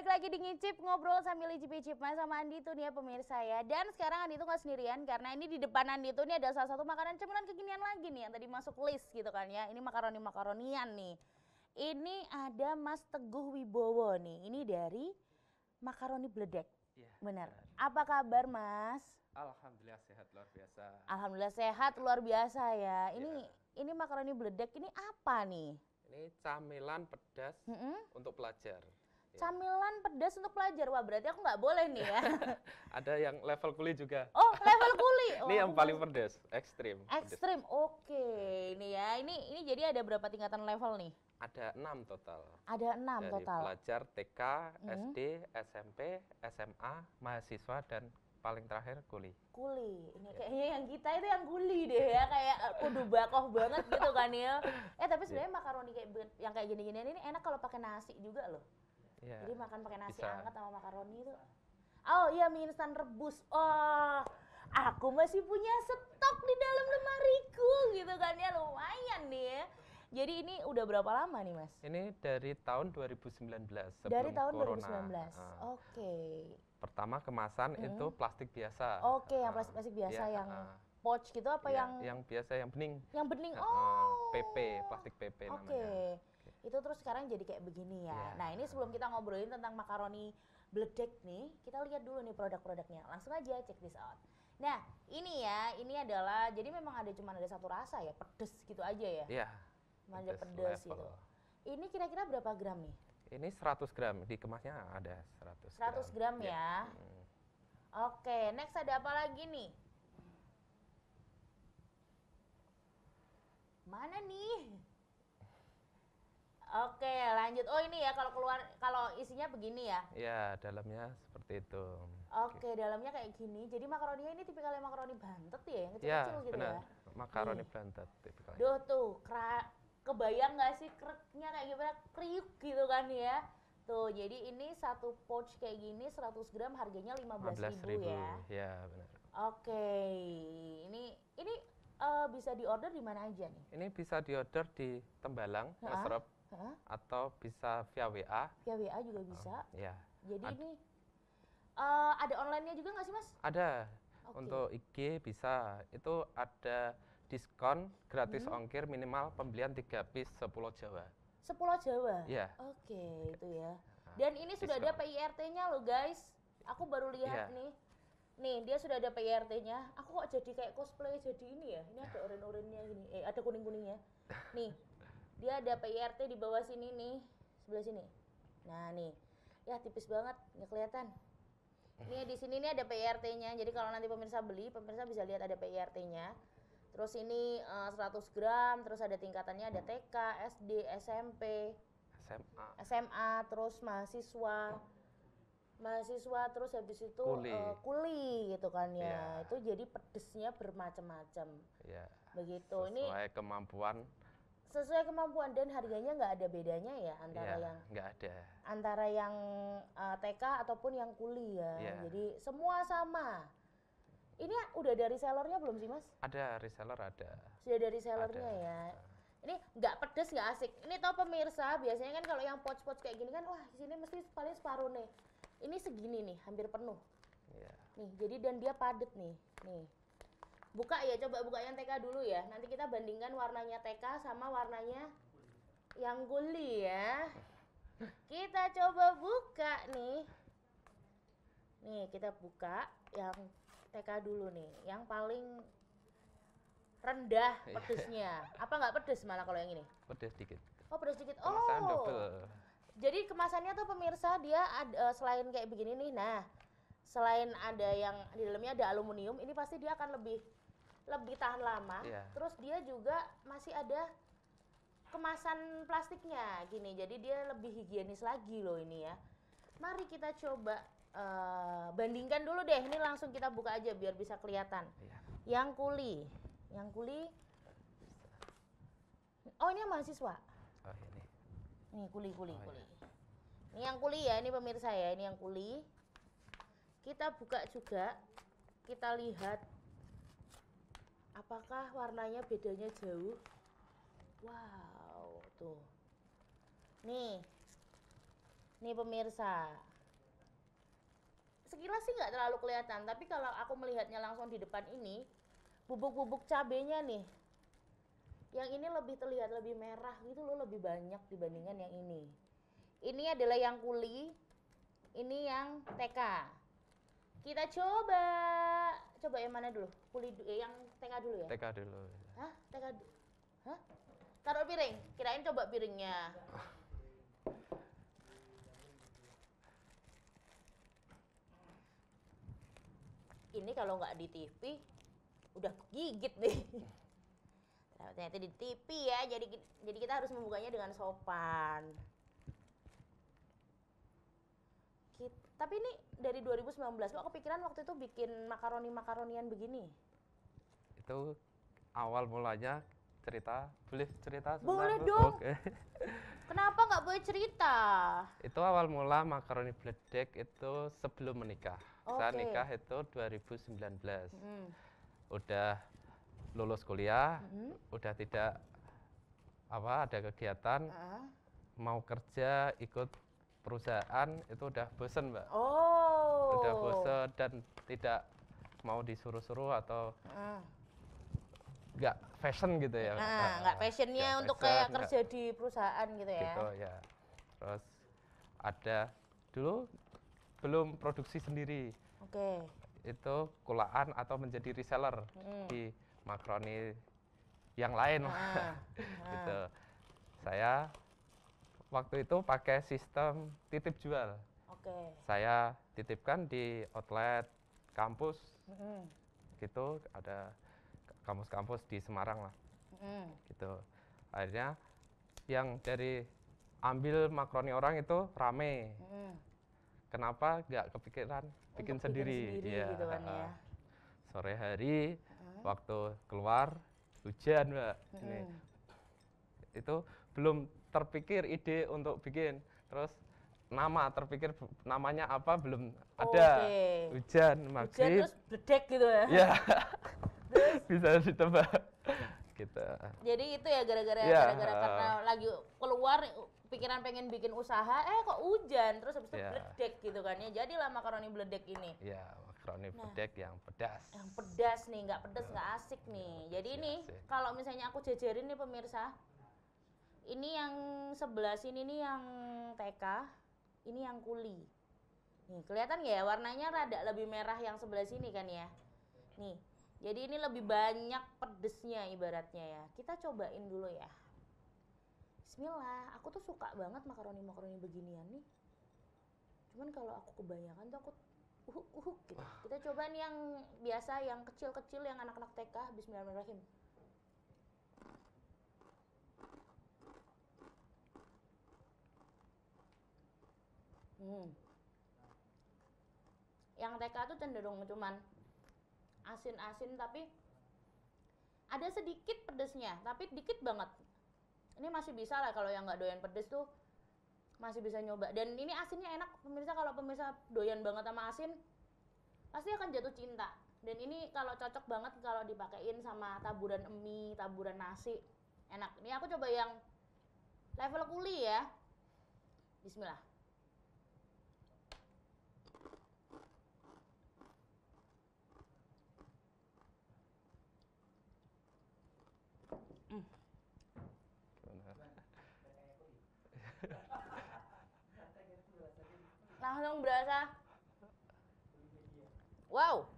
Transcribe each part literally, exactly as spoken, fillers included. balik lagi di Ngicip, ngobrol sambil icip-icip mas sama Andi tuh nih ya pemirsa ya. Dan sekarang Andi tuh gak sendirian karena ini di depan Andi tuh nih ada salah satu makanan cemilan kekinian lagi nih yang tadi masuk list gitu kan ya. Ini makaroni-makaronian nih. Ini ada Mas Teguh Wibowo nih, ini dari Makaroni Bledek. Ya, benar. Apa kabar Mas? Alhamdulillah sehat luar biasa. Alhamdulillah sehat luar biasa ya. Ini ya. Ini makaroni Bledek ini apa nih? Ini camilan pedas mm-hmm. untuk pelajar. Camilan pedas untuk pelajar, wah berarti aku nggak boleh nih ya. Ada yang level kuli juga. Oh level kuli. Ini yang paling pedas, ekstrim. Ekstrim, oke okay. Ini ya, ini ini jadi ada berapa tingkatan level nih? Ada enam total. Ada enam dari total. Pelajar T K, hmm. S D, S M P, S M A, mahasiswa dan paling terakhir kuli. Kuli, ini kayaknya yang kita itu yang kuli deh ya, kayak kudu bakoh banget gitu kan ya. Eh tapi sebenarnya makaroni kayak yang kayak gini-gini ini enak kalau pakai nasi juga loh. Ya, jadi makan pakai nasi bisa. Anget sama makaroni itu. Oh iya mie instan rebus. Oh, aku masih punya stok di dalam lemariku gitu kan ya, lumayan nih ya. Jadi ini udah berapa lama nih Mas? Ini dari tahun dua ribu sembilan belas sebelum dari tahun corona. dua ribu sembilan belas. Nah, oke. Okay. Pertama kemasan hmm. itu plastik biasa. Oke, okay, yang plastik-plastik biasa ya, yang uh, pouch gitu apa ya, yang yang biasa yang bening. Yang bening. Uh, oh. P P, plastik P P okay. namanya. Oke. Itu terus sekarang jadi kayak begini ya. Yeah. Nah, ini sebelum kita ngobrolin tentang makaroni Bledek nih, kita lihat dulu nih produk-produknya. Langsung aja check this out. Nah, ini ya, ini adalah jadi memang ada cuma ada satu rasa ya, pedes gitu aja ya. Iya. Yeah. Manja pedas itu. Ini kira-kira berapa gram nih? Ini seratus gram, di kemasnya ada seratus gram. seratus gram ya. ya. Hmm. Oke, okay, next ada apa lagi nih? Mana nih? Oke, okay, lanjut. Oh, ini ya kalau keluar kalau isinya begini ya. Iya, dalamnya seperti itu. Oke, okay, dalamnya kayak gini. Jadi makaroninya ini tipikalnya makaroni bantet ya, yang kecil-kecil ya, gitu bener. Ya. Makaroni nih. Bantet tipikalnya. Duh tuh, kera kebayang nggak sih kreknya kayak gimana, kriuk gitu kan ya. Tuh, jadi ini satu pouch kayak gini seratus gram harganya lima belas ribu ya. Ya, benar. Oke. Okay. Ini ini uh, bisa diorder di mana aja nih? Ini bisa diorder di Tembalang, Mas Rob. Atau bisa via W A. Via W A juga bisa. Oh, ya. Jadi Ad ini uh, ada online-nya juga nggak sih, Mas? Ada. Okay. Untuk I G bisa. Itu ada diskon gratis hmm. ongkir minimal pembelian tiga piece sepuluh Jawa. sepuluh Jawa? Iya. Oke, okay, itu ya. Dan ini diskon. Sudah ada P I R T-nya loh guys. Aku baru lihat yeah. nih. Nih, dia sudah ada P I R T-nya. Aku kok jadi kayak cosplay jadi ini ya. Ini ada oren-orennya gini. Eh, ada kuning-kuningnya. Nih, dia ada P I R T di bawah sini nih. Sebelah sini. Nah, nih. Ya, tipis banget. Nggak kelihatan. Ini di sini ini ada P I R T-nya. Jadi kalau nanti pemirsa beli, pemirsa bisa lihat ada P I R T-nya. Terus ini uh, seratus gram, terus ada tingkatannya ada T K, S D, S M P, S M A, S M A terus mahasiswa, mahasiswa terus habis itu kuli, uh, kuli gitu kan ya. Yeah. Itu jadi pedesnya bermacam-macam. Yeah. Begitu. Sesuai ini sesuai kemampuan. Sesuai kemampuan dan harganya nggak ada bedanya ya antara yeah, yang nggak ada antara yang uh, T K ataupun yang kuli ya. Yeah. Jadi semua sama. Ini udah ada resellernya belum sih Mas? Ada, reseller ada. Sudah ada resellernya ada. Ya. Ini nggak pedes, nggak asik. Ini tau pemirsa, biasanya kan kalau yang pouch-pouch kayak gini kan, wah di sini mesti paling separuh nih. Ini segini nih, hampir penuh. Yeah. Nih, jadi dan dia padet nih. Nih. Buka ya, coba buka yang T K dulu ya. Nanti kita bandingkan warnanya T K sama warnanya yang guli ya. Kita coba buka nih. Nih, kita buka yang T K dulu nih, yang paling rendah pedesnya. Apa nggak pedes malah kalau yang ini? Pedes dikit. Oh pedes dikit. Oh. Kemasan double. Jadi kemasannya tuh pemirsa dia ada, selain kayak begini nih, nah selain ada yang di dalamnya ada aluminium, ini pasti dia akan lebih lebih tahan lama. Yeah. Terus dia juga masih ada kemasan plastiknya gini, jadi dia lebih higienis lagi loh ini ya. Mari kita coba. Uh, bandingkan dulu deh, ini langsung kita buka aja biar bisa kelihatan. Iya. Yang kuli, yang kuli. Oh ini yang mahasiswa. Oh ini. Nih kuli kuli oh, kuli. Iya. Ini yang kuli ya, ini pemirsa ya, ini yang kuli. Kita buka juga, kita lihat apakah warnanya bedanya jauh. Wow, tuh. Nih, nih pemirsa. sekilas sih nggak terlalu kelihatan, tapi kalau aku melihatnya langsung di depan ini, bubuk-bubuk cabenya nih, yang ini lebih terlihat lebih merah gitu loh, lebih banyak dibandingkan yang ini. Ini adalah yang kuli, ini yang T K. Kita coba, coba yang mana dulu? Kuli, eh, yang T K dulu ya? T K dulu. Hah? T K dulu? Hah? Taruh piring, kirain coba piringnya. Ini kalau nggak di T V, udah gigit nih. Ternyata di T V ya, jadi jadi kita harus membukanya dengan sopan. Kita, tapi ini dari dua ribu sembilan belas, kok kepikiran waktu itu bikin makaroni-makaronian begini? Itu awal mulanya cerita, boleh cerita? Boleh dong. Oke. Kenapa nggak boleh cerita? Itu awal mula Makaroni Bledek itu sebelum menikah. Okay. Saya nikah itu dua ribu sembilan belas. Hmm. Udah lulus kuliah, mm-hmm. udah tidak apa ada kegiatan, uh. mau kerja ikut perusahaan itu udah bosen mbak. Oh. Udah bosen dan tidak mau disuruh-suruh atau nggak uh. fashion gitu ya. Nggak uh, fashionnya gak untuk fashion, kayak kerja gak, di perusahaan gitu ya. Gitu ya. Terus ada dulu belum produksi sendiri. Oke. Okay. Itu kulaan atau menjadi reseller mm. di makaroni yang lain ah, ah. gitu. Saya waktu itu pakai sistem titip jual. Okay. Saya titipkan di outlet kampus mm. gitu, ada kampus-kampus di Semarang lah mm. gitu. Akhirnya yang dari ambil makaroni orang itu rame. Mm. Kenapa nggak kepikiran bikin Untuk sendiri? Bikin sendiri ya, gitu kan, ya. Sore hari waktu keluar hujan mbak, mm. ini itu belum terpikir ide untuk bikin, terus nama terpikir namanya apa belum ada. Okay. Hujan magrib. Hujan terus bledek gitu ya? Iya. Bisa ditebak. Gitu. Jadi itu ya gara-gara ya, gara-gara uh, karena lagi keluar pikiran pengen bikin usaha, eh kok hujan terus habis itu ya. Bledek gitu kan ya. Jadilah makaroni bledek ini. Iya, makaroni nah, bledek yang pedas. Yang pedas nih, nggak pedas nggak uh, asik nih. Jadi ya, ini kalau misalnya aku jajarin nih pemirsa, ini yang sebelah sini nih yang T K, ini yang kuli. Nih kelihatan nggak ya warnanya rada lebih merah yang sebelah sini kan ya. Nih. Jadi ini lebih banyak pedesnya ibaratnya ya. Kita cobain dulu ya. Bismillah, aku tuh suka banget makaroni-makaroni beginian nih. Cuman kalau aku kebanyakan tuh aku uhuk-uhuk gitu. Kita cobain yang biasa, yang kecil-kecil, yang anak-anak T K. Bismillahirrahmanirrahim. Hmm. Yang T K tuh cenderung cuman asin-asin tapi ada sedikit pedesnya, tapi dikit banget. Ini masih bisa lah kalau yang nggak doyan pedes tuh masih bisa nyoba. Dan ini asinnya enak pemirsa, kalau pemirsa doyan banget sama asin pasti akan jatuh cinta. Dan ini kalau cocok banget kalau dipakein sama taburan mie, taburan nasi. Enak. Ini aku coba yang level kuli ya. Bismillah. Mm. Langsung berasa. Wow.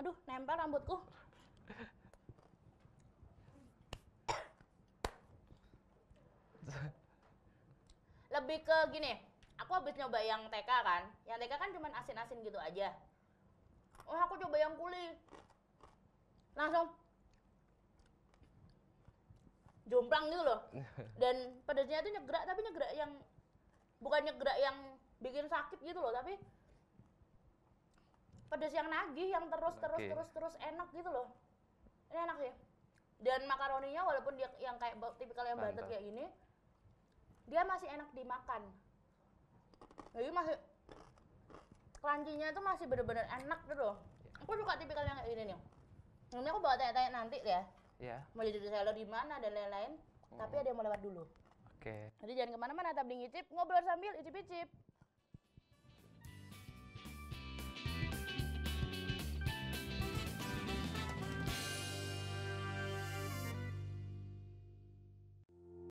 Aduh, nempel rambutku. Lebih ke gini, aku habis nyoba yang T K kan. Yang T K kan cuman asin-asin gitu aja. Oh, aku coba yang kuli. Langsung jomplang gitu loh, dan pedasnya itu nyegerak, tapi nyegerak yang bukan nyegerak yang bikin sakit gitu loh, tapi pedas yang nagih, yang terus terus okay. terus terus enak gitu loh. Ini enak sih. Dan makaroninya walaupun dia yang kayak tipikal yang bantet kayak gini, dia masih enak dimakan. Jadi masih crunchy-nya itu masih bener-bener enak gitu loh. Aku suka tipikal yang kayak gini nih. Ini aku bakal tanya-tanya nanti ya. Yeah. Mau jadi seller di mana dan lain-lain, hmm. tapi ada yang mau lewat dulu. Oke. Okay. Jadi jangan kemana-mana, tetap di Ngicip, ngobrol sambil icip-icip.